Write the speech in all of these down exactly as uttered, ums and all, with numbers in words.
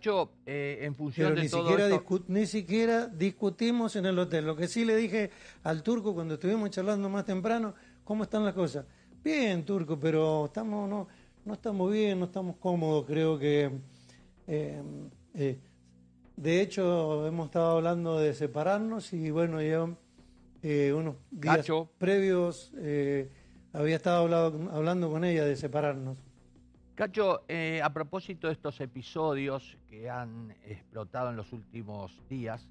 Cacho, eh, en función Pero de ni todo siquiera esto... Ni siquiera discutimos en el hotel. Lo que sí le dije al Turco cuando estuvimos charlando más temprano, ¿cómo están las cosas? Bien, Turco, pero estamos no, no estamos bien, no estamos cómodos, creo que... Eh, eh, de hecho, hemos estado hablando de separarnos y bueno, yo eh, unos días Cacho. previos eh, había estado hablado, hablando con ella de separarnos. Cacho, eh, a propósito de estos episodios que han explotado en los últimos días,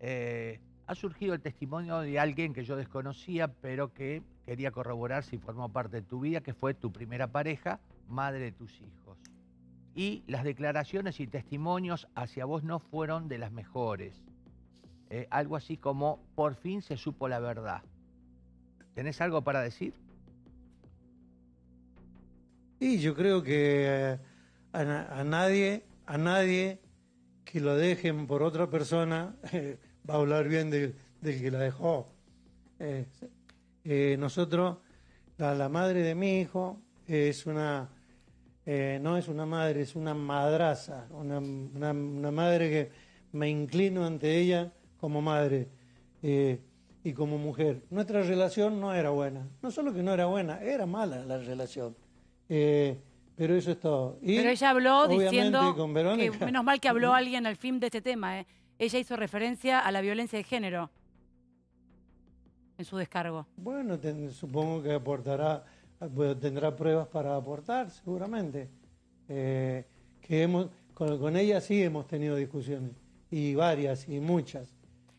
eh, ha surgido el testimonio de alguien que yo desconocía, pero que quería corroborar si formó parte de tu vida, que fue tu primera pareja, madre de tus hijos. Y las declaraciones y testimonios hacia vos no fueron de las mejores. Eh, algo así como, por fin se supo la verdad. ¿Tenés algo para decir? Y yo creo que a, a nadie, a nadie que lo dejen por otra persona eh, va a hablar bien del de que la dejó. Eh, eh, nosotros, la, la madre de mi hijo eh, es una, eh, no es una madre, es una madraza, una, una, una madre que me inclino ante ella como madre eh, y como mujer. Nuestra relación no era buena, no solo que no era buena, era mala la relación. Eh, pero eso es todo. Y pero ella habló diciendo con Verónica, que menos mal que habló alguien al fin de este tema. Eh. Ella hizo referencia a la violencia de género en su descargo. Bueno, ten, supongo que aportará, tendrá pruebas para aportar, seguramente. Eh, que hemos, con, con ella sí hemos tenido discusiones, y varias, y muchas,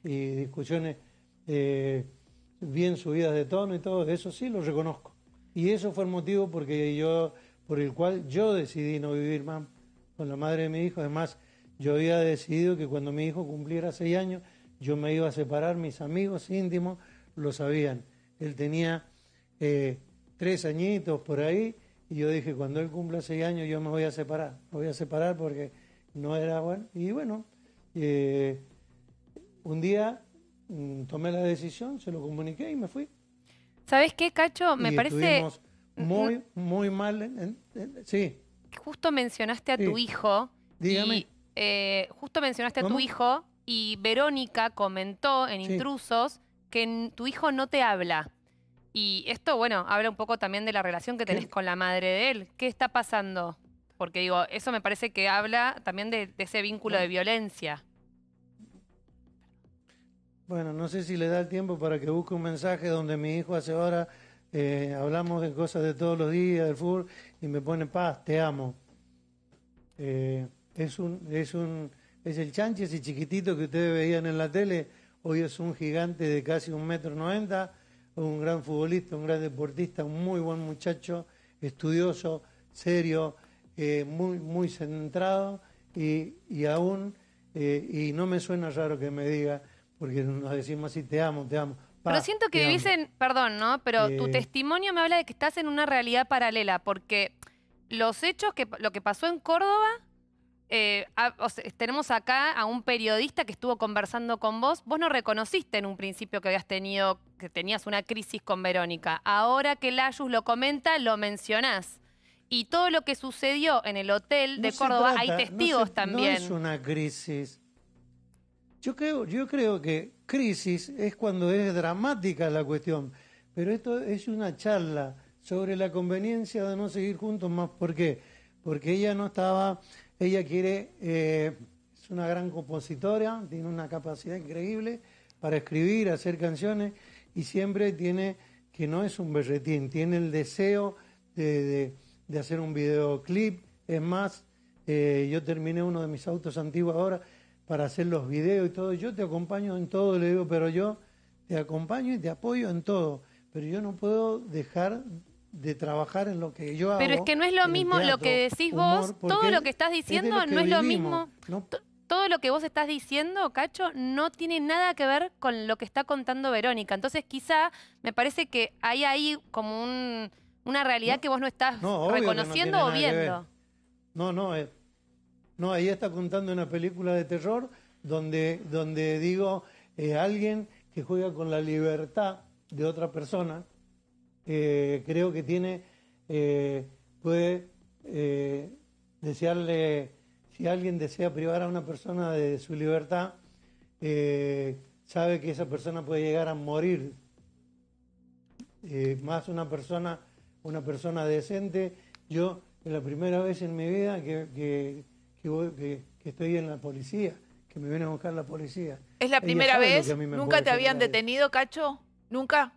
y discusiones eh, bien subidas de tono y todo, eso sí lo reconozco. Y eso fue el motivo porque yo, por el cual yo decidí no vivir más con la madre de mi hijo. Además, yo había decidido que cuando mi hijo cumpliera seis años, yo me iba a separar. Mis amigos íntimos lo sabían. Él tenía eh, tres añitos por ahí y yo dije, cuando él cumpla seis años yo me voy a separar. Me voy a separar porque no era bueno. Y bueno, eh, un día mm, tomé la decisión, se lo comuniqué y me fui. ¿Sabes qué, Cacho? Me y parece... muy, muy mal. En, en, en, sí. Justo mencionaste a sí. tu hijo. Dígame. Y, eh, justo mencionaste ¿Cómo? a tu hijo y Verónica comentó en sí. Intrusos que tu hijo no te habla. Y esto, bueno, habla un poco también de la relación que tenés ¿Qué? con la madre de él. ¿Qué está pasando? Porque digo, eso me parece que habla también de, de ese vínculo no. de violencia. Bueno, no sé si le da el tiempo para que busque un mensaje donde mi hijo hace ahora eh, hablamos de cosas de todos los días, del fútbol, y me pone paz, te amo. Eh, es un, es un, es el chanchi ese chiquitito que ustedes veían en la tele, hoy es un gigante de casi un metro noventa, un gran futbolista, un gran deportista, un muy buen muchacho, estudioso, serio, eh, muy, muy centrado, y, y aún, eh, y no me suena raro que me diga, porque nos decimos así, te amo, te amo. Pa, pero siento que vivís en, perdón, ¿no? Pero eh... tu testimonio me habla de que estás en una realidad paralela, porque los hechos, que lo que pasó en Córdoba, eh, a, o sea, tenemos acá a un periodista que estuvo conversando con vos, vos no reconociste en un principio que habías tenido, que tenías una crisis con Verónica. Ahora que Layus lo comenta, lo mencionás. Y todo lo que sucedió en el hotel de no Córdoba, hay testigos no se, también. No es una crisis. Yo creo, yo creo que crisis es cuando es dramática la cuestión, pero esto es una charla sobre la conveniencia de no seguir juntos más. ¿Por qué? Porque ella no estaba, ella quiere, eh, es una gran compositora, tiene una capacidad increíble para escribir, hacer canciones y siempre tiene, que no es un berretín, tiene el deseo de, de, de hacer un videoclip. Es más, eh, yo terminé uno de mis autos antiguos ahora, para hacer los videos y todo, yo te acompaño en todo, le digo, pero yo te acompaño y te apoyo en todo, pero yo no puedo dejar de trabajar en lo que yo hago. Pero es que no es lo mismo teatro, lo que decís humor, vos, todo lo que estás diciendo es que no es vivimos, lo mismo, ¿no? Todo lo que vos estás diciendo, Cacho, no tiene nada que ver con lo que está contando Verónica, entonces quizá me parece que hay ahí como un, una realidad no, que vos no estás no, reconociendo no o viendo. No, no, es... Eh, No, ahí está contando una película de terror donde, donde digo, eh, alguien que juega con la libertad de otra persona, eh, creo que tiene, eh, puede eh, desearle si alguien desea privar a una persona de su libertad, eh, sabe que esa persona puede llegar a morir. Eh, más una persona, una persona decente. Yo, la primera vez en mi vida que, que, que, voy, que, que estoy en la policía, que me viene a buscar la policía. ¿Es la primera vez? ¿Nunca te habían detenido, Cacho? ¿Nunca?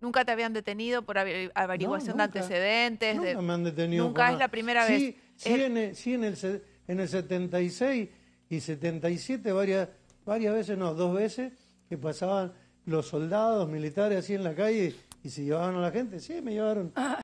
¿Nunca te habían detenido por averiguación no, nunca, de antecedentes? Nunca de... me han detenido. ¿Nunca es la primera sí, vez? Sí, es... en el, sí en, el, en el setenta y seis y setenta y siete, varias, varias veces, no, dos veces, que pasaban los soldados militares así en la calle y se llevaban a la gente. Sí, me llevaron. Ah.